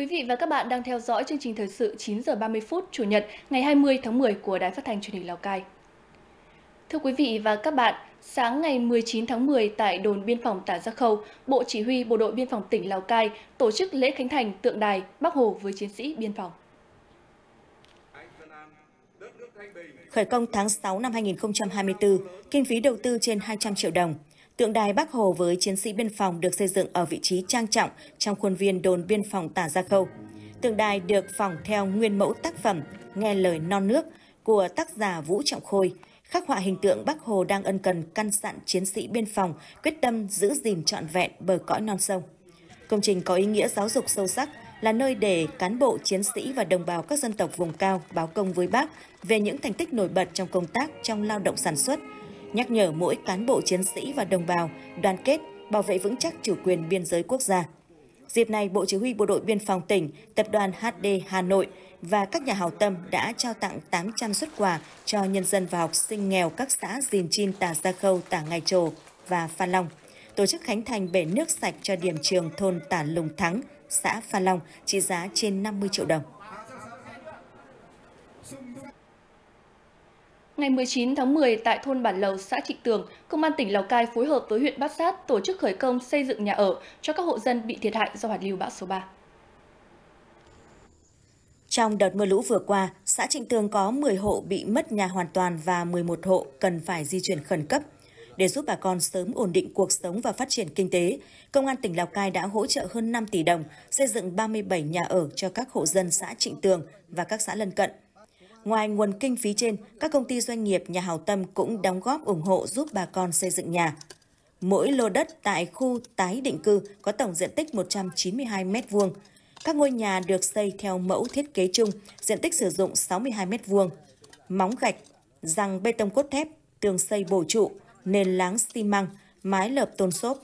Quý vị và các bạn đang theo dõi chương trình thời sự 9 giờ 30 phút Chủ nhật ngày 20 tháng 10 của Đài Phát thanh Truyền hình Lào Cai. Thưa quý vị và các bạn, sáng ngày 19 tháng 10 tại đồn biên phòng Tả Gia Khâu, Bộ Chỉ huy Bộ đội Biên phòng tỉnh Lào Cai tổ chức lễ khánh thành tượng đài Bác Hồ với chiến sĩ biên phòng. Khởi công tháng 6 năm 2024, kinh phí đầu tư trên 200 triệu đồng. Tượng đài Bác Hồ với chiến sĩ biên phòng được xây dựng ở vị trí trang trọng trong khuôn viên đồn biên phòng Tả Gia Khâu. Tượng đài được phỏng theo nguyên mẫu tác phẩm Nghe lời non nước của tác giả Vũ Trọng Khôi, khắc họa hình tượng Bác Hồ đang ân cần căn dặn chiến sĩ biên phòng quyết tâm giữ gìn trọn vẹn bờ cõi non sông. Công trình có ý nghĩa giáo dục sâu sắc, là nơi để cán bộ, chiến sĩ và đồng bào các dân tộc vùng cao báo công với Bác về những thành tích nổi bật trong công tác, trong lao động sản xuất, nhắc nhở mỗi cán bộ, chiến sĩ và đồng bào đoàn kết, bảo vệ vững chắc chủ quyền biên giới quốc gia. Dịp này, Bộ Chỉ huy Bộ đội Biên phòng tỉnh, Tập đoàn HD Hà Nội và các nhà hảo tâm đã trao tặng 800 suất quà cho nhân dân và học sinh nghèo các xã Dìn Chin, Tả Gia Khâu, Tả Ngài Trồ và Phan Long, tổ chức khánh thành bể nước sạch cho điểm trường thôn Tả Lùng Thắng, xã Phan Long, trị giá trên 50 triệu đồng. Ngày 19 tháng 10, tại thôn Bản Lầu, xã Trịnh Tường, Công an tỉnh Lào Cai phối hợp với huyện Bát Sát tổ chức khởi công xây dựng nhà ở cho các hộ dân bị thiệt hại do hoàn lưu bão số 3. Trong đợt mưa lũ vừa qua, xã Trịnh Tường có 10 hộ bị mất nhà hoàn toàn và 11 hộ cần phải di chuyển khẩn cấp. Để giúp bà con sớm ổn định cuộc sống và phát triển kinh tế, Công an tỉnh Lào Cai đã hỗ trợ hơn 5 tỷ đồng xây dựng 37 nhà ở cho các hộ dân xã Trịnh Tường và các xã lân cận. Ngoài nguồn kinh phí trên, các công ty doanh nghiệp, nhà hảo tâm cũng đóng góp ủng hộ giúp bà con xây dựng nhà. Mỗi lô đất tại khu tái định cư có tổng diện tích 192 m2. Các ngôi nhà được xây theo mẫu thiết kế chung, diện tích sử dụng 62 m2, móng gạch, giăng bê tông cốt thép, tường xây bổ trụ, nền láng xi măng, mái lợp tôn xốp.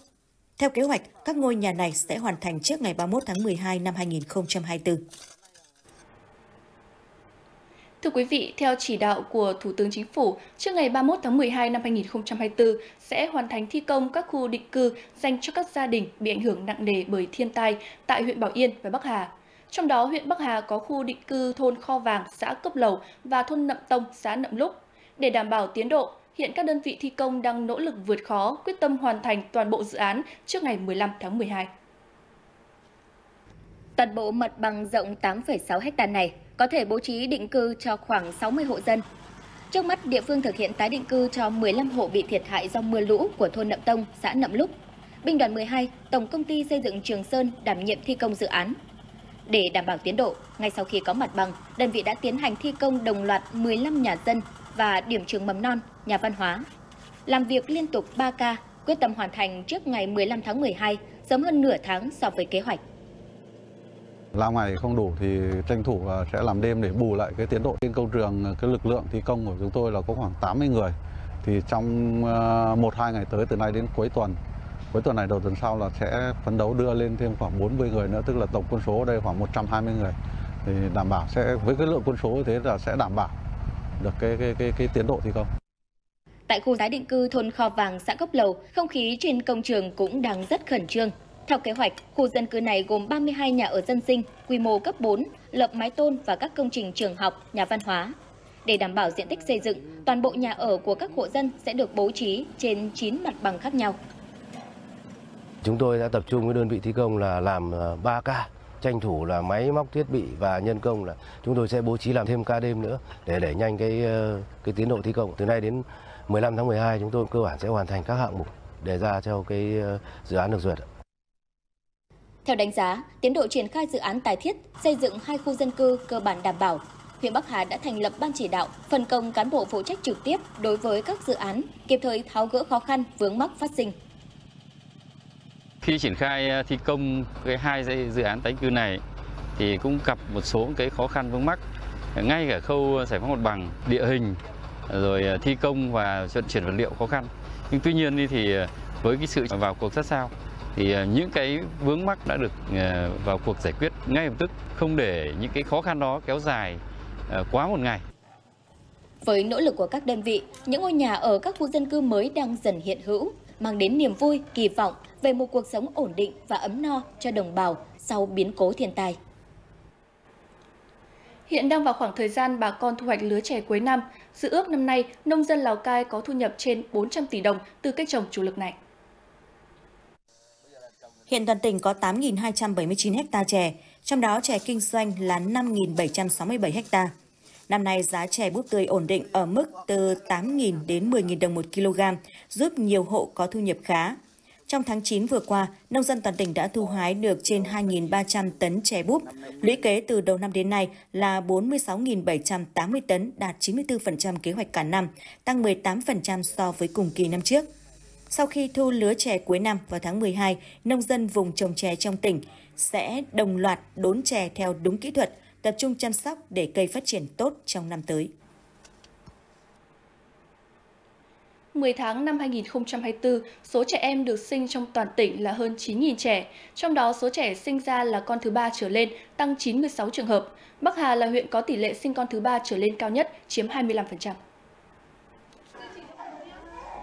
Theo kế hoạch, các ngôi nhà này sẽ hoàn thành trước ngày 31 tháng 12 năm 2024. Thưa quý vị, theo chỉ đạo của Thủ tướng Chính phủ, trước ngày 31 tháng 12 năm 2024 sẽ hoàn thành thi công các khu định cư dành cho các gia đình bị ảnh hưởng nặng nề bởi thiên tai tại huyện Bảo Yên và Bắc Hà. Trong đó, huyện Bắc Hà có khu định cư thôn Kho Vàng, xã Cốc Lầu và thôn Nậm Tông, xã Nậm Lúc. Để đảm bảo tiến độ, hiện các đơn vị thi công đang nỗ lực vượt khó, quyết tâm hoàn thành toàn bộ dự án trước ngày 15 tháng 12. Toàn bộ mặt bằng rộng 8,6 ha này có thể bố trí định cư cho khoảng 60 hộ dân. Trước mắt, địa phương thực hiện tái định cư cho 15 hộ bị thiệt hại do mưa lũ của thôn Nậm Tông, xã Nậm Lúc. Bình đoàn 12, Tổng Công ty Xây dựng Trường Sơn đảm nhiệm thi công dự án. Để đảm bảo tiến độ, ngay sau khi có mặt bằng, đơn vị đã tiến hành thi công đồng loạt 15 nhà dân và điểm trường mầm non, nhà văn hóa. Làm việc liên tục 3K, quyết tâm hoàn thành trước ngày 15 tháng 12, sớm hơn nửa tháng so với kế hoạch. Làm ngày không đủ thì tranh thủ sẽ làm đêm để bù lại cái tiến độ. Trên công trường, cái lực lượng thi công của chúng tôi là có khoảng 80 người. Thì trong 1-2 ngày tới, từ nay đến cuối tuần này đầu tuần sau là sẽ phấn đấu đưa lên thêm khoảng 40 người nữa, tức là tổng quân số ở đây khoảng 120 người. Thì đảm bảo sẽ với cái lượng quân số như thế là sẽ đảm bảo được cái tiến độ thi công. Tại khu tái định cư thôn Kho Vàng, xã Cốc Lầu, không khí trên công trường cũng đang rất khẩn trương. Theo kế hoạch, khu dân cư này gồm 32 nhà ở dân sinh, quy mô cấp 4, lợp mái tôn và các công trình trường học, nhà văn hóa. Để đảm bảo diện tích xây dựng, toàn bộ nhà ở của các hộ dân sẽ được bố trí trên 9 mặt bằng khác nhau. Chúng tôi đã tập trung với đơn vị thi công là làm 3K, tranh thủ là máy móc thiết bị và nhân công là chúng tôi sẽ bố trí làm thêm ca đêm nữa để đẩy nhanh cái tiến độ thi công. Từ nay đến 15 tháng 12 chúng tôi cơ bản sẽ hoàn thành các hạng mục đề ra theo cái dự án được duyệt. Theo đánh giá, tiến độ triển khai dự án tái thiết, xây dựng 2 khu dân cư cơ bản đảm bảo. Huyện Bắc Hà đã thành lập ban chỉ đạo, phân công cán bộ phụ trách trực tiếp đối với các dự án, kịp thời tháo gỡ khó khăn, vướng mắc phát sinh. Khi triển khai thi công cái 2 dự án tái định cư này thì cũng gặp một số cái khó khăn vướng mắc. Ngay cả khâu giải phóng mặt bằng, địa hình, rồi thi công và vận chuyển vật liệu khó khăn. Nhưng tuy nhiên thì với cái sự vào cuộc sát sao, thì những cái vướng mắc đã được vào cuộc giải quyết ngay lập tức, không để những cái khó khăn đó kéo dài quá một ngày. Với nỗ lực của các đơn vị, những ngôi nhà ở các khu dân cư mới đang dần hiện hữu, mang đến niềm vui, kỳ vọng về một cuộc sống ổn định và ấm no cho đồng bào sau biến cố thiên tai. Hiện đang vào khoảng thời gian bà con thu hoạch lứa chè cuối năm. Dự ước năm nay, nông dân Lào Cai có thu nhập trên 400 tỷ đồng từ cây trồng chủ lực này. Hiện toàn tỉnh có 8.279 ha chè, trong đó chè kinh doanh là 5.767 ha. Năm nay giá chè búp tươi ổn định ở mức từ 8.000 đến 10.000 đồng 1 kg, giúp nhiều hộ có thu nhập khá. Trong tháng 9 vừa qua, nông dân toàn tỉnh đã thu hái được trên 2.300 tấn chè búp. Lũy kế từ đầu năm đến nay là 46.780 tấn, đạt 94% kế hoạch cả năm, tăng 18% so với cùng kỳ năm trước. Sau khi thu lứa chè cuối năm vào tháng 12, nông dân vùng trồng chè trong tỉnh sẽ đồng loạt đốn chè theo đúng kỹ thuật, tập trung chăm sóc để cây phát triển tốt trong năm tới. 10 tháng năm 2024, số trẻ em được sinh trong toàn tỉnh là hơn 9.000 trẻ, trong đó số trẻ sinh ra là con thứ ba trở lên tăng 96 trường hợp. Bắc Hà là huyện có tỷ lệ sinh con thứ ba trở lên cao nhất, chiếm 25%.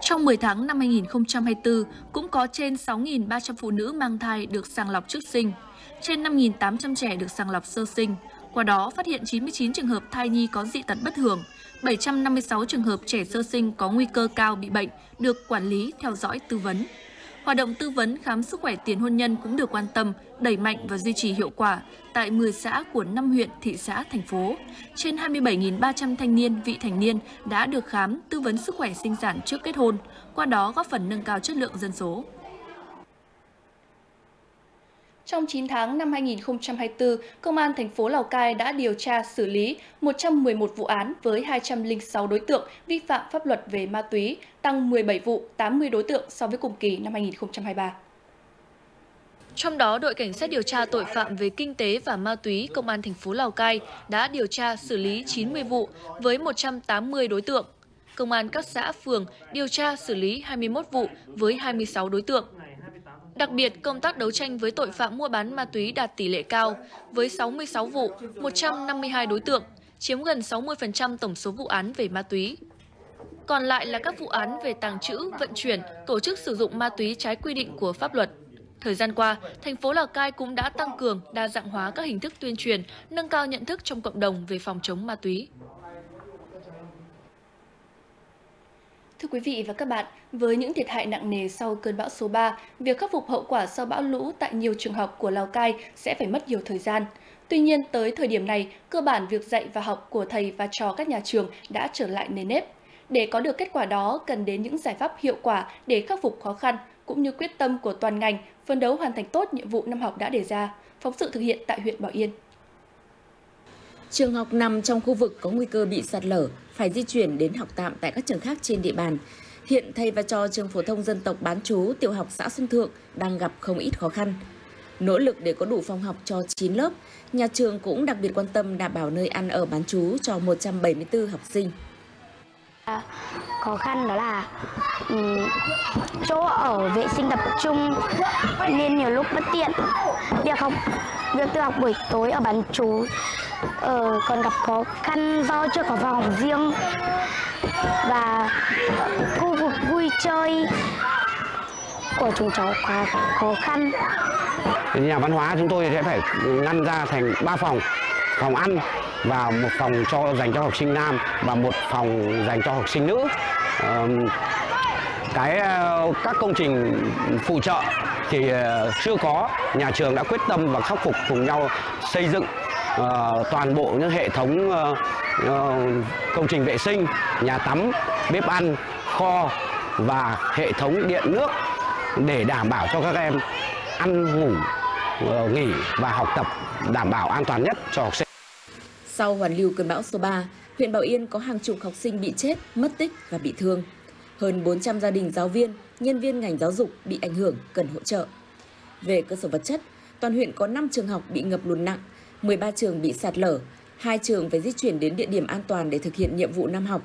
Trong 10 tháng năm 2024, cũng có trên 6.300 phụ nữ mang thai được sàng lọc trước sinh, trên 5.800 trẻ được sàng lọc sơ sinh. Qua đó phát hiện 99 trường hợp thai nhi có dị tật bất thường, 756 trường hợp trẻ sơ sinh có nguy cơ cao bị bệnh được quản lý, theo dõi, tư vấn. Hoạt động tư vấn khám sức khỏe tiền hôn nhân cũng được quan tâm, đẩy mạnh và duy trì hiệu quả tại 10 xã của 5 huyện, thị xã, thành phố. Trên 27.300 thanh niên, vị thành niên đã được khám, tư vấn sức khỏe sinh sản trước kết hôn, qua đó góp phần nâng cao chất lượng dân số. Trong 9 tháng năm 2024, Công an thành phố Lào Cai đã điều tra xử lý 111 vụ án với 206 đối tượng vi phạm pháp luật về ma túy, tăng 17 vụ, 80 đối tượng so với cùng kỳ năm 2023. Trong đó, đội cảnh sát điều tra tội phạm về kinh tế và ma túy Công an thành phố Lào Cai đã điều tra xử lý 90 vụ với 180 đối tượng. Công an các xã phường điều tra xử lý 21 vụ với 26 đối tượng. Đặc biệt, công tác đấu tranh với tội phạm mua bán ma túy đạt tỷ lệ cao, với 66 vụ, 152 đối tượng, chiếm gần 60% tổng số vụ án về ma túy. Còn lại là các vụ án về tàng trữ, vận chuyển, tổ chức sử dụng ma túy trái quy định của pháp luật. Thời gian qua, thành phố Lào Cai cũng đã tăng cường, đa dạng hóa các hình thức tuyên truyền, nâng cao nhận thức trong cộng đồng về phòng chống ma túy. Thưa quý vị và các bạn, với những thiệt hại nặng nề sau cơn bão số 3, việc khắc phục hậu quả sau bão lũ tại nhiều trường học của Lào Cai sẽ phải mất nhiều thời gian. Tuy nhiên, tới thời điểm này, cơ bản việc dạy và học của thầy và trò các nhà trường đã trở lại nề nếp. Để có được kết quả đó, cần đến những giải pháp hiệu quả để khắc phục khó khăn, cũng như quyết tâm của toàn ngành, phấn đấu hoàn thành tốt nhiệm vụ năm học đã đề ra. Phóng sự thực hiện tại huyện Bảo Yên. Trường học nằm trong khu vực có nguy cơ bị sạt lở, phải di chuyển đến học tạm tại các trường khác trên địa bàn. Hiện thầy và trò trường phổ thông dân tộc bán trú tiểu học xã Xuân Thượng đang gặp không ít khó khăn. Nỗ lực để có đủ phòng học cho 9 lớp, nhà trường cũng đặc biệt quan tâm đảm bảo nơi ăn ở bán trú cho 174 học sinh. Khó khăn đó là chỗ ở, vệ sinh tập trung nên nhiều lúc bất tiện. Việc tự học buổi tối ở bán trú còn gặp khó khăn do chưa có phòng học riêng, và khu vực vui chơi của chúng cháu quá khó khăn. Nhà văn hóa chúng tôi sẽ phải ngăn ra thành 3 phòng, phòng ăn và một phòng dành cho học sinh nam và một phòng dành cho học sinh nữ. Các công trình phụ trợ thì chưa có, nhà trường đã quyết tâm và khắc phục cùng nhau xây dựng toàn bộ những hệ thống công trình vệ sinh, nhà tắm, bếp ăn, kho và hệ thống điện nước để đảm bảo cho các em ăn, ngủ, nghỉ và học tập đảm bảo an toàn nhất cho học sinh. Sau hoàn lưu cơn bão số 3, huyện Bảo Yên có hàng chục học sinh bị chết, mất tích và bị thương. Hơn 400 gia đình giáo viên, nhân viên ngành giáo dục bị ảnh hưởng cần hỗ trợ. Về cơ sở vật chất, toàn huyện có 5 trường học bị ngập lụt nặng, 13 trường bị sạt lở, 2 trường phải di chuyển đến địa điểm an toàn để thực hiện nhiệm vụ năm học.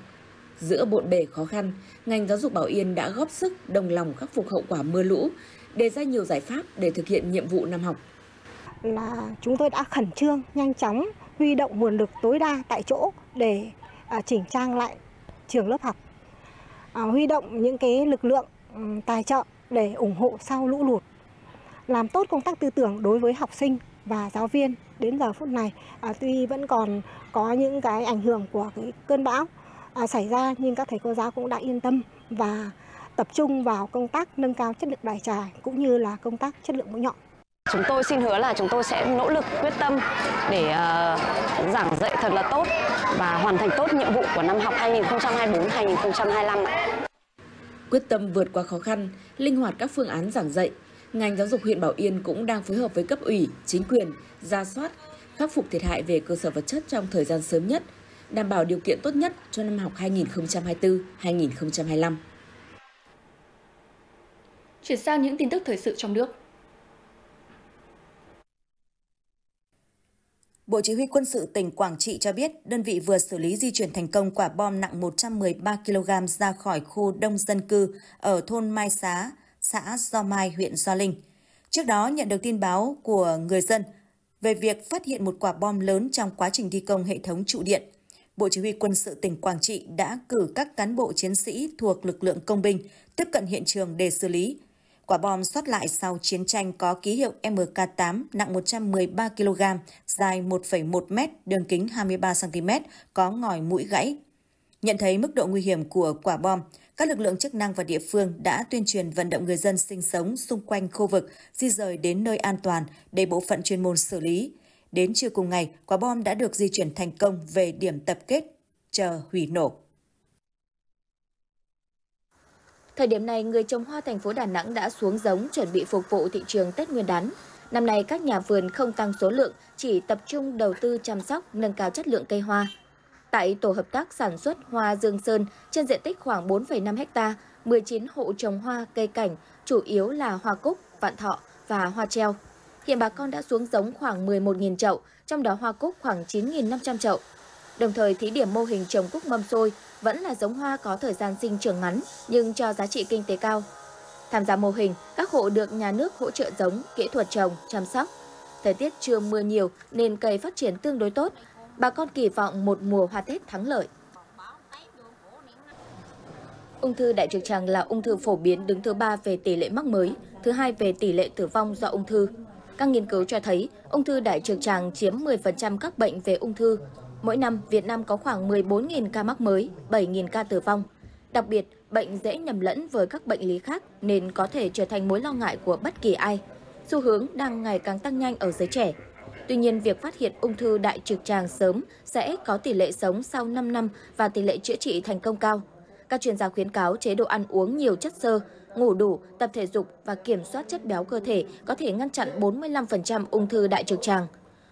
Giữa bộn bề khó khăn, ngành giáo dục Bảo Yên đã góp sức đồng lòng khắc phục hậu quả mưa lũ, đề ra nhiều giải pháp để thực hiện nhiệm vụ năm học. Chúng tôi đã khẩn trương, nhanh chóng huy động nguồn lực tối đa tại chỗ để chỉnh trang lại trường lớp học, huy động những lực lượng tài trợ để ủng hộ sau lũ lụt, làm tốt công tác tư tưởng đối với học sinh và giáo viên đến giờ phút này tuy vẫn còn có những cái ảnh hưởng của cái cơn bão xảy ra, nhưng các thầy cô giáo cũng đã yên tâm và tập trung vào công tác nâng cao chất lượng đài trải cũng như là công tác chất lượng mũi nhọn. Chúng tôi xin hứa là chúng tôi sẽ nỗ lực quyết tâm để giảng dạy thật là tốt và hoàn thành tốt nhiệm vụ của năm học 2024-2025. Quyết tâm vượt qua khó khăn, linh hoạt các phương án giảng dạy, ngành giáo dục huyện Bảo Yên cũng đang phối hợp với cấp ủy, chính quyền, ra soát, khắc phục thiệt hại về cơ sở vật chất trong thời gian sớm nhất, đảm bảo điều kiện tốt nhất cho năm học 2024-2025. Chuyển sang những tin tức thời sự trong nước. Bộ Chỉ huy Quân sự tỉnh Quảng Trị cho biết đơn vị vừa xử lý di chuyển thành công quả bom nặng 113 kg ra khỏi khu đông dân cư ở thôn Mai Xá, xã Do Mai, huyện Gio Linh. Trước đó nhận được tin báo của người dân về việc phát hiện một quả bom lớn trong quá trình thi công hệ thống trụ điện. Bộ Chỉ huy Quân sự tỉnh Quảng Trị đã cử các cán bộ chiến sĩ thuộc lực lượng công binh tiếp cận hiện trường để xử lý. Quả bom sót lại sau chiến tranh có ký hiệu MK8 nặng 113 kg, dài 1,1 m, đường kính 23 cm, có ngòi mũi gãy. Nhận thấy mức độ nguy hiểm của quả bom, các lực lượng chức năng và địa phương đã tuyên truyền vận động người dân sinh sống xung quanh khu vực di rời đến nơi an toàn để bộ phận chuyên môn xử lý. Đến trưa cùng ngày, quả bom đã được di chuyển thành công về điểm tập kết chờ hủy nổ. Thời điểm này, người trồng hoa thành phố Đà Nẵng đã xuống giống chuẩn bị phục vụ thị trường Tết Nguyên đán. Năm nay, các nhà vườn không tăng số lượng, chỉ tập trung đầu tư chăm sóc, nâng cao chất lượng cây hoa. Tại tổ hợp tác sản xuất hoa Dương Sơn, trên diện tích khoảng 4,5 ha, 19 hộ trồng hoa cây cảnh, chủ yếu là hoa cúc, vạn thọ và hoa treo. Hiện bà con đã xuống giống khoảng 11.000 chậu, trong đó hoa cúc khoảng 9.500 chậu. Đồng thời thí điểm mô hình trồng cúc mâm xôi, vẫn là giống hoa có thời gian sinh trưởng ngắn nhưng cho giá trị kinh tế cao. Tham gia mô hình, các hộ được nhà nước hỗ trợ giống, kỹ thuật trồng, chăm sóc. Thời tiết chưa mưa nhiều nên cây phát triển tương đối tốt. Bà con kỳ vọng một mùa hoa Tết thắng lợi. Ung thư đại trực tràng là ung thư phổ biến đứng thứ 3 về tỷ lệ mắc mới, thứ 2 về tỷ lệ tử vong do ung thư. Các nghiên cứu cho thấy, ung thư đại trực tràng chiếm 10% các bệnh về ung thư. Mỗi năm, Việt Nam có khoảng 14.000 ca mắc mới, 7.000 ca tử vong. Đặc biệt, bệnh dễ nhầm lẫn với các bệnh lý khác nên có thể trở thành mối lo ngại của bất kỳ ai. Xu hướng đang ngày càng tăng nhanh ở giới trẻ. Tuy nhiên, việc phát hiện ung thư đại trực tràng sớm sẽ có tỷ lệ sống sau 5 năm và tỷ lệ chữa trị thành công cao. Các chuyên gia khuyến cáo chế độ ăn uống nhiều chất xơ, ngủ đủ, tập thể dục và kiểm soát chất béo cơ thể có thể ngăn chặn 45% ung thư đại trực tràng.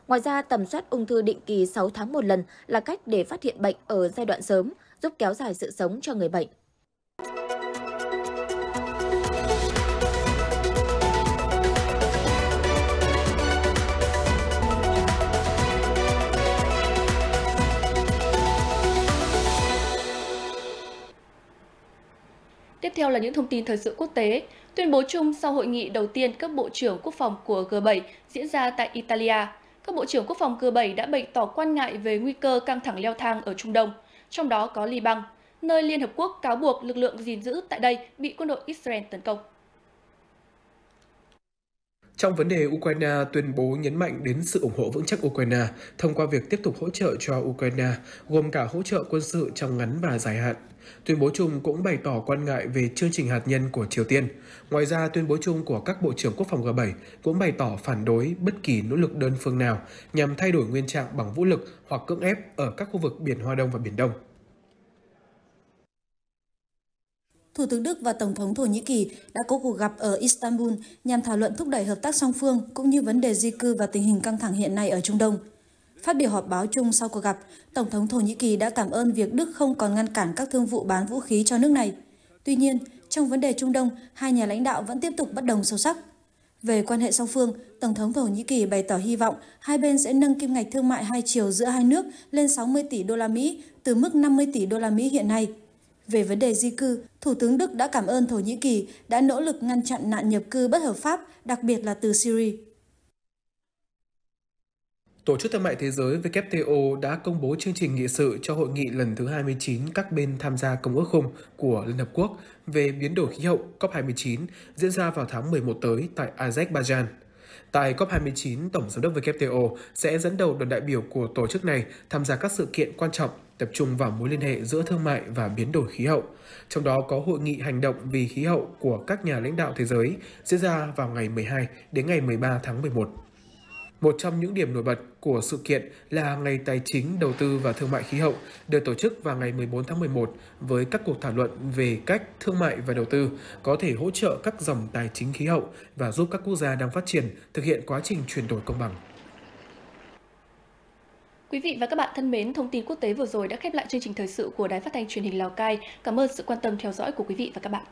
Ngoài ra, tầm soát ung thư định kỳ 6 tháng một lần là cách để phát hiện bệnh ở giai đoạn sớm, giúp kéo dài sự sống cho người bệnh. Tiếp theo là những thông tin thời sự quốc tế. Tuyên bố chung sau hội nghị đầu tiên các bộ trưởng quốc phòng của G7 diễn ra tại Italia. Các bộ trưởng quốc phòng G7 đã bày tỏ quan ngại về nguy cơ căng thẳng leo thang ở Trung Đông, trong đó có Liban, nơi Liên Hợp Quốc cáo buộc lực lượng gìn giữ tại đây bị quân đội Israel tấn công. Trong vấn đề Ukraine, tuyên bố nhấn mạnh đến sự ủng hộ vững chắc Ukraine thông qua việc tiếp tục hỗ trợ cho Ukraine, gồm cả hỗ trợ quân sự trong ngắn và dài hạn. Tuyên bố chung cũng bày tỏ quan ngại về chương trình hạt nhân của Triều Tiên. Ngoài ra, tuyên bố chung của các bộ trưởng quốc phòng G7 cũng bày tỏ phản đối bất kỳ nỗ lực đơn phương nào nhằm thay đổi nguyên trạng bằng vũ lực hoặc cưỡng ép ở các khu vực Biển Hoa Đông và Biển Đông. Thủ tướng Đức và Tổng thống Thổ Nhĩ Kỳ đã có cuộc gặp ở Istanbul nhằm thảo luận thúc đẩy hợp tác song phương cũng như vấn đề di cư và tình hình căng thẳng hiện nay ở Trung Đông. Phát biểu họp báo chung sau cuộc gặp, Tổng thống Thổ Nhĩ Kỳ đã cảm ơn việc Đức không còn ngăn cản các thương vụ bán vũ khí cho nước này. Tuy nhiên, trong vấn đề Trung Đông, hai nhà lãnh đạo vẫn tiếp tục bất đồng sâu sắc. Về quan hệ song phương, Tổng thống Thổ Nhĩ Kỳ bày tỏ hy vọng hai bên sẽ nâng kim ngạch thương mại hai chiều giữa hai nước lên 60 tỷ đô la Mỹ từ mức 50 tỷ đô la Mỹ hiện nay. Về vấn đề di cư, Thủ tướng Đức đã cảm ơn Thổ Nhĩ Kỳ đã nỗ lực ngăn chặn nạn nhập cư bất hợp pháp, đặc biệt là từ Syria. Tổ chức Thương mại Thế giới WTO đã công bố chương trình nghị sự cho hội nghị lần thứ 29 các bên tham gia Công ước Khung của Liên Hợp Quốc về biến đổi khí hậu COP29 diễn ra vào tháng 11 tới tại Azerbaijan. Tại COP29, Tổng Giám đốc WTO sẽ dẫn đầu đoàn đại biểu của tổ chức này tham gia các sự kiện quan trọng, tập trung vào mối liên hệ giữa thương mại và biến đổi khí hậu. Trong đó có Hội nghị Hành động vì khí hậu của các nhà lãnh đạo thế giới diễn ra vào ngày 12 đến ngày 13 tháng 11. Một trong những điểm nổi bật của sự kiện là Ngày Tài chính, Đầu tư và Thương mại khí hậu được tổ chức vào ngày 14 tháng 11 với các cuộc thảo luận về cách thương mại và đầu tư có thể hỗ trợ các dòng tài chính khí hậu và giúp các quốc gia đang phát triển thực hiện quá trình chuyển đổi công bằng. Quý vị và các bạn thân mến, thông tin quốc tế vừa rồi đã khép lại chương trình thời sự của Đài Phát thanh Truyền hình Lào Cai. Cảm ơn sự quan tâm theo dõi của quý vị và các bạn.